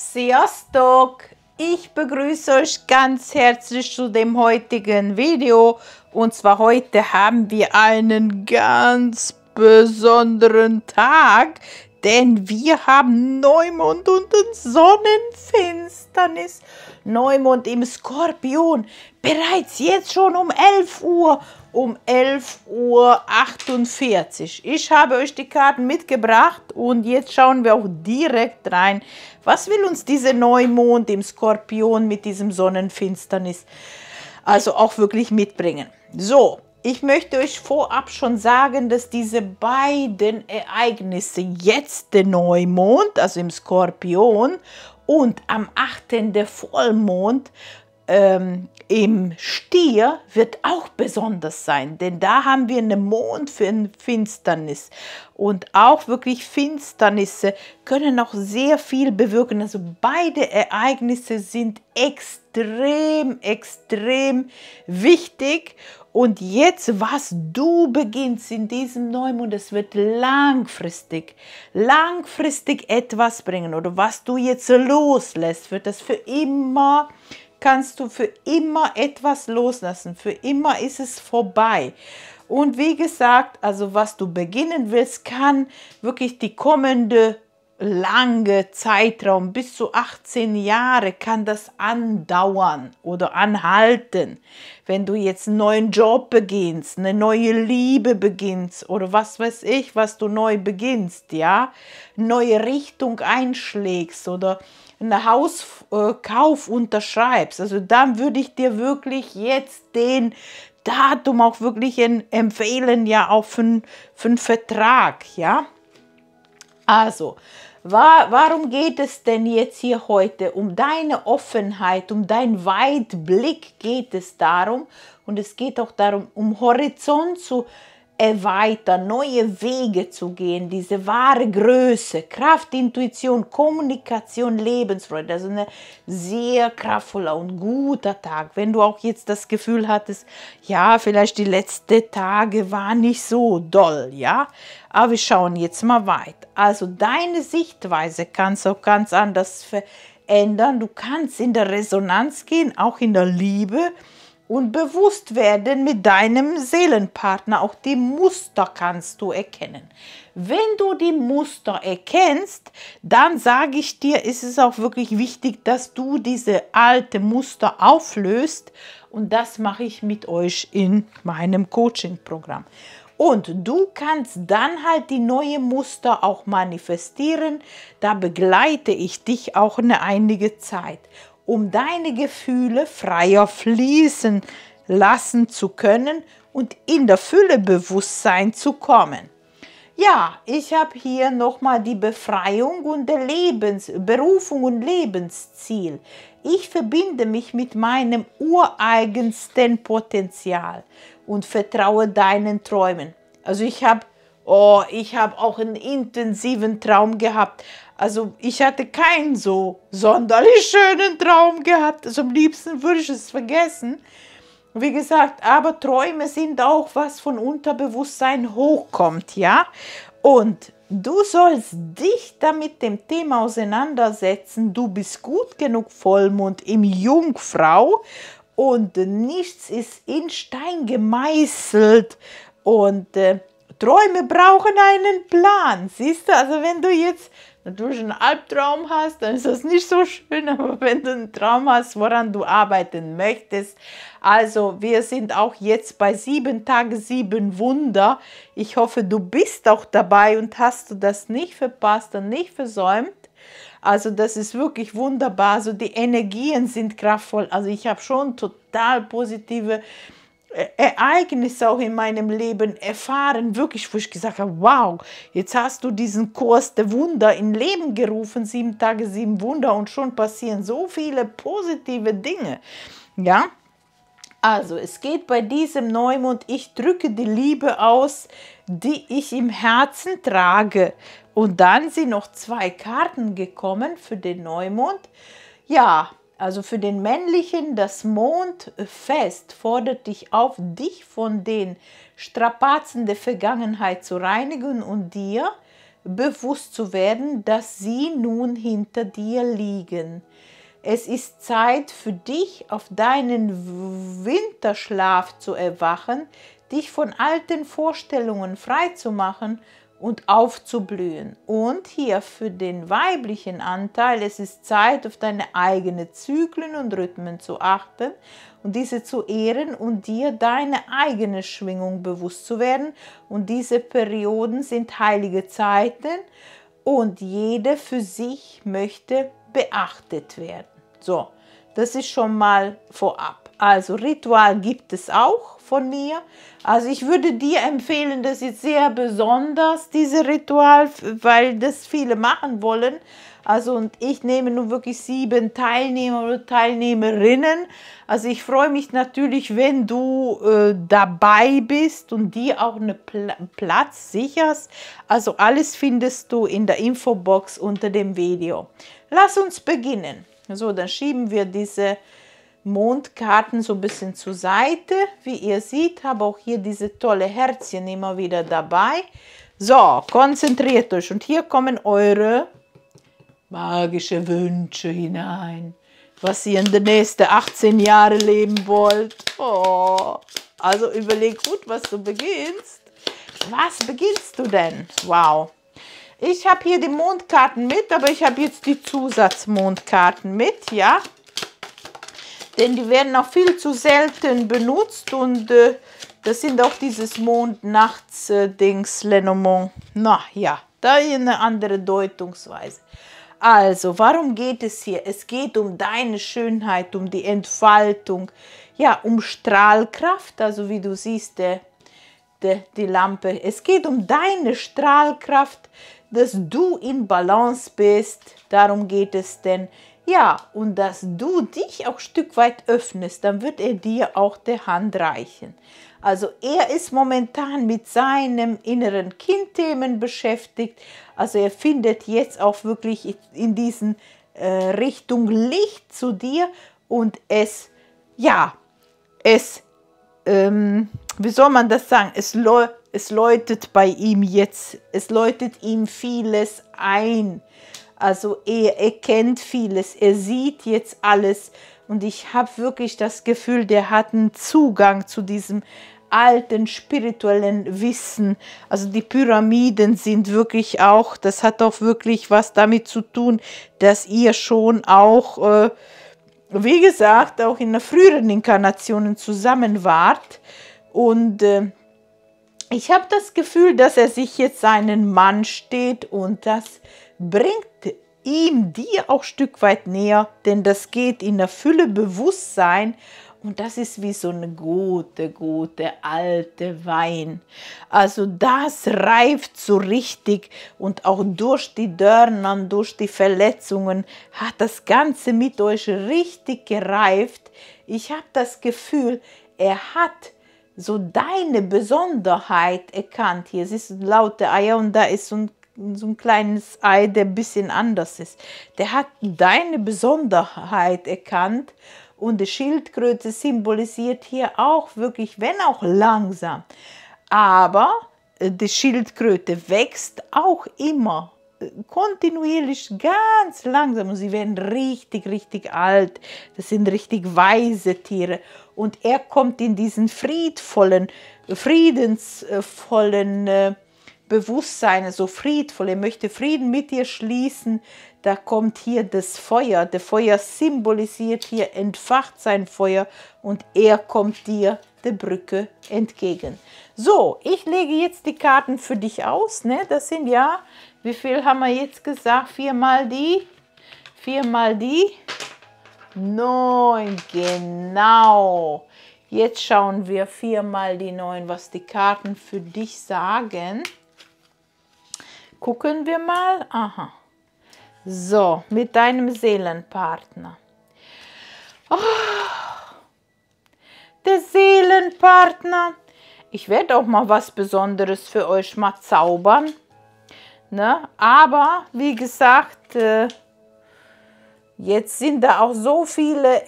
Sziasztok! Ich begrüße euch ganz herzlich zu dem heutigen Video. Und zwar heute haben wir einen ganz besonderen Tag, denn wir haben Neumond und Sonnenfinsternis. Neumond im Skorpion, bereits jetzt schon um 11 Uhr. Um 11:48 Uhr. Ich habe euch die Karten mitgebracht und jetzt schauen wir auch direkt rein. Was will uns dieser Neumond im Skorpion mit diesem Sonnenfinsternis also auch wirklich mitbringen? So, ich möchte euch vorab schon sagen, dass diese beiden Ereignisse, jetzt der Neumond, also im Skorpion, und am 8. der Vollmond, im Stier, wird auch besonders sein, denn da haben wir eine Mondfinsternis und auch wirklich Finsternisse können auch sehr viel bewirken. Also beide Ereignisse sind extrem wichtig. Und jetzt, was du beginnst in diesem Neumond, es wird langfristig etwas bringen, oder was du jetzt loslässt, wird das für immer kannst du für immer etwas loslassen. Für immer ist es vorbei. Und wie gesagt, also was du beginnen willst, kann wirklich die kommende lange Zeitraum, bis zu 18 Jahre, kann das andauern oder anhalten. Wenn du jetzt einen neuen Job beginnst, eine neue Liebe beginnst oder was weiß ich, was du neu beginnst, ja, neue Richtung einschlägst oder einen Hauskauf unterschreibst, also dann würde ich dir wirklich jetzt den Datum auch wirklich empfehlen, ja, auch für einen Vertrag, ja. Also, warum geht es denn jetzt hier heute? Um deine Offenheit, um deinen Weitblick geht es darum, und es geht auch darum, um Horizont zu erweitern, neue Wege zu gehen, diese wahre Größe, Kraft, Intuition, Kommunikation, Lebensfreude. Also ein sehr kraftvoller und guter Tag. Wenn du auch jetzt das Gefühl hattest, ja, vielleicht die letzten Tage waren nicht so doll, ja. Aber wir schauen jetzt mal weiter. Also deine Sichtweise kannst du auch ganz anders verändern. Du kannst in der Resonanz gehen, auch in der Liebe. Und bewusst werden mit deinem Seelenpartner, auch die Muster kannst du erkennen. Wenn du die Muster erkennst, dann sage ich dir, ist es auch wirklich wichtig, dass du diese alte Muster auflöst. Und das mache ich mit euch in meinem Coaching-Programm. Und du kannst dann halt die neuen Muster auch manifestieren. Da begleite ich dich auch eine einige Zeit, um deine Gefühle freier fließen lassen zu können und in der Fülle Bewusstsein zu kommen. Ja, ich habe hier nochmal die Befreiung und der Berufung und Lebensziel. Ich verbinde mich mit meinem ureigensten Potenzial und vertraue deinen Träumen. Also ich habe auch einen intensiven Traum gehabt. Also ich hatte keinen so sonderlich schönen Traum gehabt. Also am liebsten würde ich es vergessen. Wie gesagt, aber Träume sind auch was von Unterbewusstsein hochkommt, ja. Und du sollst dich damit dem Thema auseinandersetzen. Du bist gut genug, Vollmond im Jungfrau. Und nichts ist in Stein gemeißelt. Und Träume brauchen einen Plan. Siehst du, also wenn du jetzt natürlich einen Albtraum hast, dann ist das nicht so schön, aber wenn du einen Traum hast, woran du arbeiten möchtest. Also wir sind auch jetzt bei 7 Tage, 7 Wunder. Ich hoffe, du bist auch dabei und hast du das nicht verpasst und nicht versäumt. Also das ist wirklich wunderbar. Also die Energien sind kraftvoll. Also ich habe schon total positive Ereignisse auch in meinem Leben erfahren, wirklich, wo ich gesagt habe, wow, jetzt hast du diesen Kurs der Wunder in Leben gerufen, 7 Tage, 7 Wunder, und schon passieren so viele positive Dinge, ja. Also es geht bei diesem Neumond, ich drücke die Liebe aus, die ich im Herzen trage, und dann sind noch 2 Karten gekommen für den Neumond, ja. Also für den Männlichen, das Mondfest fordert dich auf, dich von den Strapazen der Vergangenheit zu reinigen und dir bewusst zu werden, dass sie nun hinter dir liegen. Es ist Zeit für dich, auf deinen Winterschlaf zu erwachen, dich von alten Vorstellungen freizumachen und aufzublühen. Und hier für den weiblichen Anteil, es ist Zeit, auf deine eigenen Zyklen und Rhythmen zu achten und diese zu ehren und dir deine eigene Schwingung bewusst zu werden. Und diese Perioden sind heilige Zeiten und jede für sich möchte beachtet werden. So, das ist schon mal vorab. Also Ritual gibt es auch von mir. Also ich würde dir empfehlen, das ist sehr besonders, dieses Ritual, weil das viele machen wollen. Also und ich nehme nun wirklich 7 Teilnehmer oder Teilnehmerinnen. Also ich freue mich natürlich, wenn du dabei bist und dir auch einen Platz sicherst. Also alles findest du in der Infobox unter dem Video. Lass uns beginnen. So, dann schieben wir diese Mondkarten so ein bisschen zur Seite. Wie ihr seht, habe auch hier diese tolle Herzchen immer wieder dabei. So, konzentriert euch und hier kommen eure magische Wünsche hinein, was ihr in den nächsten 18 Jahren leben wollt. Oh, also überleg gut, was du beginnst. Was beginnst du denn? Wow. Ich habe hier die Mondkarten mit, aber ich habe jetzt die Zusatzmondkarten mit, ja. Denn die werden auch viel zu selten benutzt und das sind auch dieses Mondnachts-Dings, Lenormand. Na ja, da eine andere Deutungsweise. Also, warum geht es hier? Es geht um deine Schönheit, um die Entfaltung, ja, um Strahlkraft, also wie du siehst, die Lampe. Es geht um deine Strahlkraft, dass du in Balance bist, darum geht es denn, ja, und dass du dich auch ein Stück weit öffnest, dann wird er dir auch die Hand reichen. Also er ist momentan mit seinem inneren Kindthemen beschäftigt, also er findet jetzt auch wirklich in diesen Richtung Licht zu dir und es, ja, es, wie soll man das sagen, es läutet bei ihm jetzt, es läutet ihm vieles ein. Also er erkennt vieles, er sieht jetzt alles und ich habe wirklich das Gefühl, der hat einen Zugang zu diesem alten spirituellen Wissen. Also die Pyramiden sind wirklich auch, das hat auch wirklich was damit zu tun, dass ihr schon auch, wie gesagt, auch in der früheren Inkarnationen zusammen wart und ich habe das Gefühl, dass er sich jetzt seinen Mann steht und das bringt ihm dir auch ein Stück weit näher, denn das geht in der Fülle Bewusstsein und das ist wie so eine gute alte Wein. Also das reift so richtig und auch durch die Dörner, durch die Verletzungen hat das Ganze mit euch richtig gereift. Ich habe das Gefühl, er hat so deine Besonderheit erkannt. Hier sind laute Eier und da ist so ein kleines Ei, der ein bisschen anders ist. Der hat deine Besonderheit erkannt und die Schildkröte symbolisiert hier auch wirklich, wenn auch langsam. Aber die Schildkröte wächst auch immer kontinuierlich, ganz langsam und sie werden richtig alt. Das sind richtig weise Tiere und er kommt in diesen friedensvollen Bewusstsein, so friedvoll, er möchte Frieden mit dir schließen. Da kommt hier das Feuer, der Feuer symbolisiert hier, entfacht sein Feuer und er kommt dir der Brücke entgegen. So, ich lege jetzt die Karten für dich aus, ne? Das sind ja, wie viel haben wir jetzt gesagt? 4 mal die 9, genau. Jetzt schauen wir 4 mal die 9, was die Karten für dich sagen. Gucken wir mal. Aha. So, mit deinem Seelenpartner. Oh, der Seelenpartner. Ich werde auch mal was Besonderes für euch mal zaubern. Ne? Aber, wie gesagt, jetzt sind da auch so viele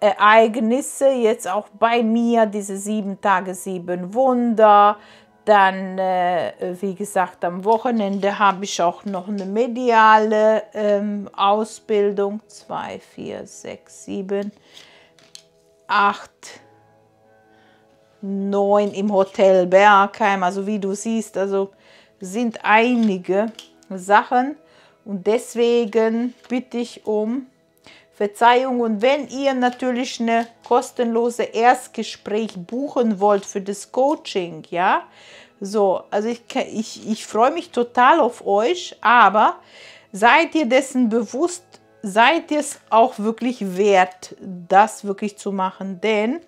Ereignisse. Jetzt auch bei mir diese 7 Tage, 7 Wunder. Dann, wie gesagt, am Wochenende habe ich auch noch eine mediale Ausbildung. 2, 4, 6, 7, 8, 9 im Hotel Bergheim. Also wie du siehst, also sind einige Sachen. Und deswegen bitte ich um Verzeihung. Und wenn ihr natürlich eine kostenlose Erstgespräch buchen wollt für das Coaching, ja, so, also ich freue mich total auf euch, aber seid ihr dessen bewusst, seid ihr es auch wirklich wert, das wirklich zu machen, denn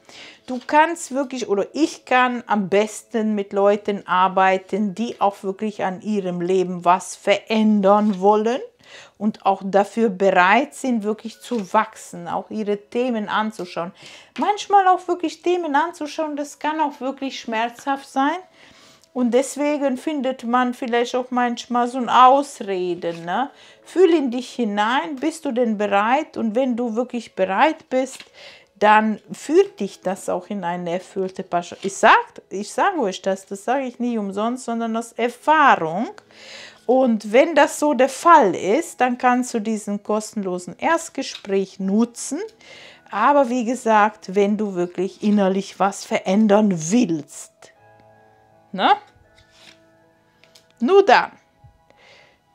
du kannst wirklich, oder ich kann am besten mit Leuten arbeiten, die auch wirklich an ihrem Leben was verändern wollen und auch dafür bereit sind, wirklich zu wachsen, auch ihre Themen anzuschauen. Manchmal auch wirklich Themen anzuschauen, das kann auch wirklich schmerzhaft sein. Und deswegen findet man vielleicht auch manchmal so ein Ausreden. Ne? Fühl in dich hinein, bist du denn bereit? Und wenn du wirklich bereit bist, dann führt dich das auch in eine erfüllte Passion. Ich sage euch das sage ich nicht umsonst, sondern aus Erfahrung. Und wenn das so der Fall ist, dann kannst du diesen kostenlosen Erstgespräch nutzen. Aber wie gesagt, wenn du wirklich innerlich was verändern willst, ne? Nur dann.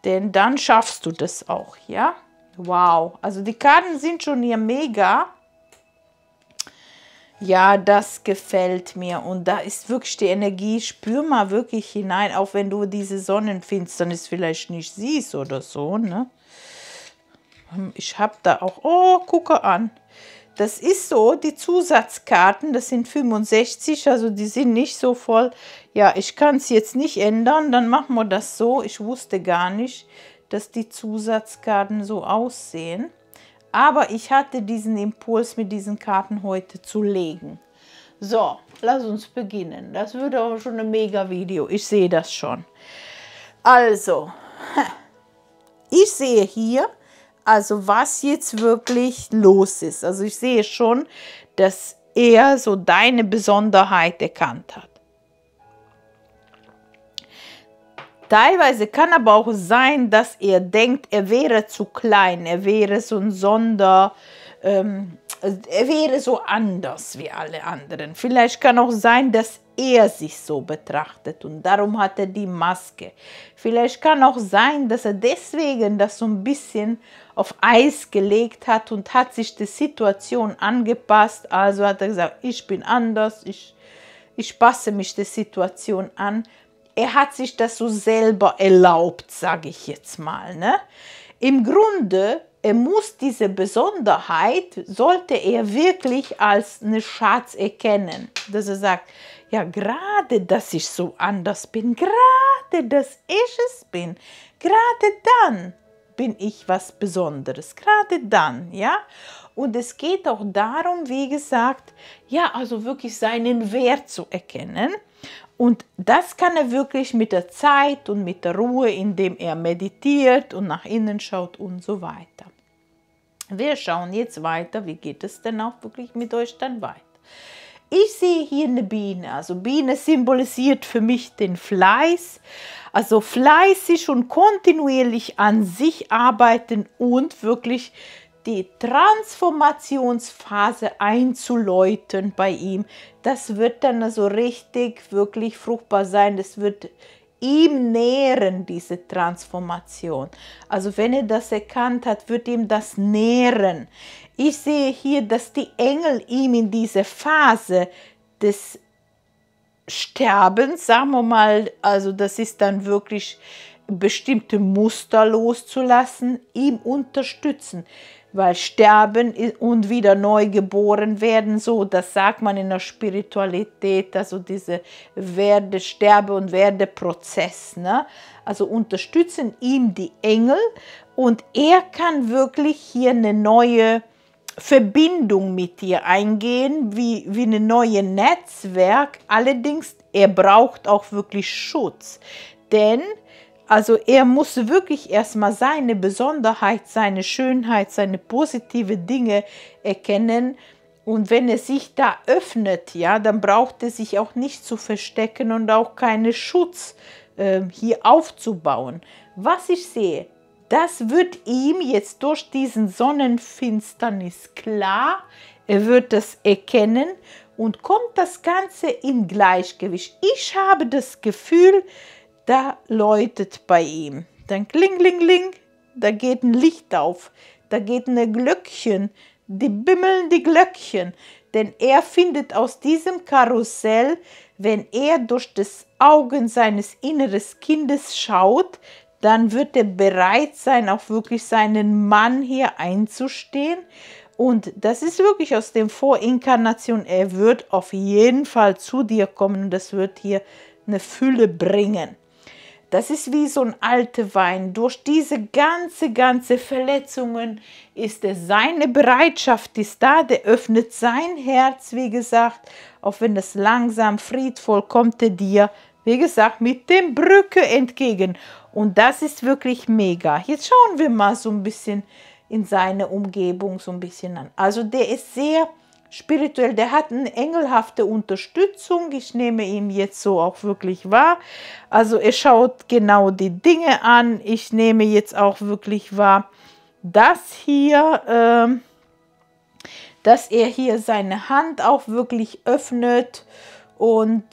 Denn dann schaffst du das auch, ja? Wow. Also die Karten sind schon hier mega. Ja, das gefällt mir. Und da ist wirklich die Energie, spür mal wirklich hinein, auch wenn du diese Sonnenfinsternis vielleicht nicht siehst oder so, ne? Ich habe da auch, oh, gucke an. Das ist so, die Zusatzkarten, das sind 65, also die sind nicht so voll. Ja, ich kann es jetzt nicht ändern, dann machen wir das so. Ich wusste gar nicht, dass die Zusatzkarten so aussehen. Aber ich hatte diesen Impuls, mit diesen Karten heute zu legen. So, lass uns beginnen. Das wird auch schon ein Mega-Video, ich sehe das schon. Also, ich sehe hier, also was jetzt wirklich los ist. Also ich sehe schon, dass er so deine Besonderheit erkannt hat. Teilweise kann aber auch sein, dass er denkt, er wäre zu klein, er wäre so ein er wäre so anders wie alle anderen. Vielleicht kann auch sein, dass er sich so betrachtet und darum hat er die Maske. Vielleicht kann auch sein, dass er deswegen das so ein bisschen auf Eis gelegt hat und hat sich der Situation angepasst. Also hat er gesagt, ich bin anders, ich passe mich der Situation an. Er hat sich das so selber erlaubt, sage ich jetzt mal, ne? Im Grunde, er muss diese Besonderheit, sollte er wirklich als eine Schatz erkennen, dass er sagt, ja, gerade, dass ich so anders bin, gerade, dass ich es bin, gerade dann bin ich was Besonderes, gerade dann, ja. Und es geht auch darum, wie gesagt, ja, also wirklich seinen Wert zu erkennen. Und das kann er wirklich mit der Zeit und mit der Ruhe, indem er meditiert und nach innen schaut und so weiter. Wir schauen jetzt weiter, wie geht es denn auch wirklich mit euch dann weiter. Ich sehe hier eine Biene, also Biene symbolisiert für mich den Fleiß, also fleißig und kontinuierlich an sich arbeiten und wirklich die Transformationsphase einzuläuten bei ihm. Das wird dann also richtig, wirklich fruchtbar sein. Das wird ihm nähren, diese Transformation. Also wenn er das erkannt hat, wird ihm das nähren. Ich sehe hier, dass die Engel ihm in dieser Phase des Sterbens, sagen wir mal, also das ist dann wirklich bestimmte Muster loszulassen, ihm unterstützen. Weil Sterben und wieder neu geboren werden, so, das sagt man in der Spiritualität, also diese Sterbe- und Werdeprozess, ne? Also unterstützen ihm die Engel und er kann wirklich hier eine neue Verbindung mit dir eingehen, wie ein neues Netzwerk. Allerdings, er braucht auch wirklich Schutz, denn also er muss wirklich erstmal seine Besonderheit, seine Schönheit, seine positive Dinge erkennen Und wenn es sich da öffnet, ja, dann braucht es sich auch nicht zu verstecken und auch keinen Schutz hier aufzubauen. Was ich sehe, das wird ihm jetzt durch diesen Sonnenfinsternis klar. Er wird das erkennen und kommt das Ganze in Gleichgewicht. Ich habe das Gefühl, da läutet bei ihm. Dann kling, kling, kling, da geht ein Licht auf, da geht ein Glöckchen, die bimmeln die Glöckchen. Denn er findet aus diesem Karussell, wenn er durch das Augen seines inneren Kindes schaut, dann wird er bereit sein, auch wirklich seinen Mann hier einzustehen. Und das ist wirklich aus dem Vorinkarnation. Er wird auf jeden Fall zu dir kommen und das wird hier eine Fülle bringen. Das ist wie so ein alter Wein. Durch diese ganze Verletzungen ist es seine Bereitschaft, ist da. Der öffnet sein Herz, wie gesagt, auch wenn das langsam, friedvoll kommt, er dir, wie gesagt, mit dem Brücke entgegen. Und das ist wirklich mega. Jetzt schauen wir mal so ein bisschen in seine Umgebung so ein bisschen an. Also der ist sehr spirituell, der hat eine engelhafte Unterstützung. Ich nehme ihn jetzt so auch wirklich wahr. Also er schaut genau die Dinge an. Ich nehme jetzt auch wirklich wahr, dass hier, dass er hier seine Hand auch wirklich öffnet. Und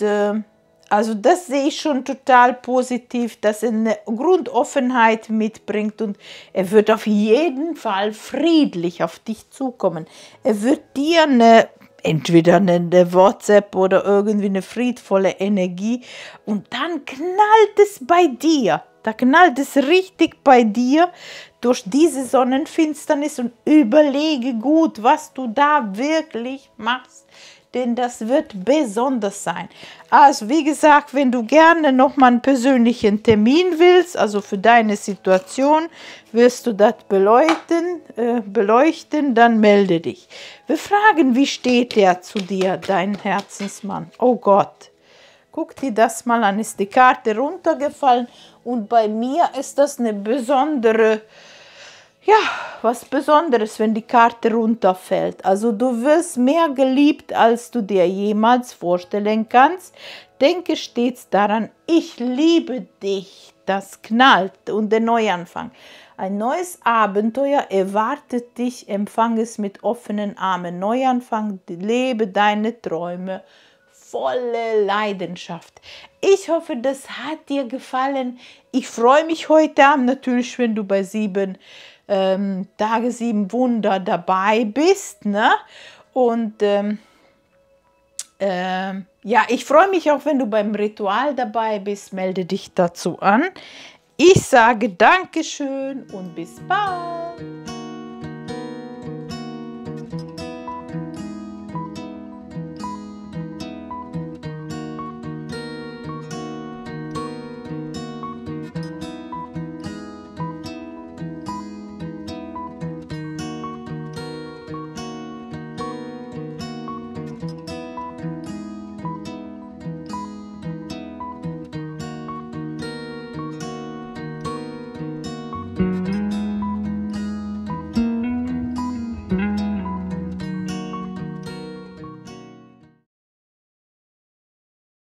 also das sehe ich schon total positiv, dass er eine Grundoffenheit mitbringt und er wird auf jeden Fall friedlich auf dich zukommen. Er wird dir eine, entweder eine WhatsApp oder irgendwie eine friedvolle Energie und dann knallt es bei dir. Da knallt es richtig bei dir durch diese Sonnenfinsternis und überlege gut, was du da wirklich machst. Denn das wird besonders sein. Also wie gesagt, wenn du gerne nochmal einen persönlichen Termin willst, also für deine Situation, wirst du das beleuchten, dann melde dich. Wir fragen, wie steht der zu dir, dein Herzensmann? Oh Gott, guck dir das mal an, ist die Karte runtergefallen und bei mir ist das eine besondere, ja, was Besonderes, wenn die Karte runterfällt. Also du wirst mehr geliebt, als du dir jemals vorstellen kannst. Denke stets daran, ich liebe dich. Das knallt und der Neuanfang. Ein neues Abenteuer erwartet dich, empfang es mit offenen Armen. Neuanfang, lebe deine Träume. Volle Leidenschaft. Ich hoffe, das hat dir gefallen. Ich freue mich heute Abend natürlich, wenn du bei 7 Tage 7 Wunder dabei bist, ne? Und ja, ich freue mich auch, wenn du beim Ritual dabei bist, melde dich dazu an. Ich sage Dankeschön und bis bald.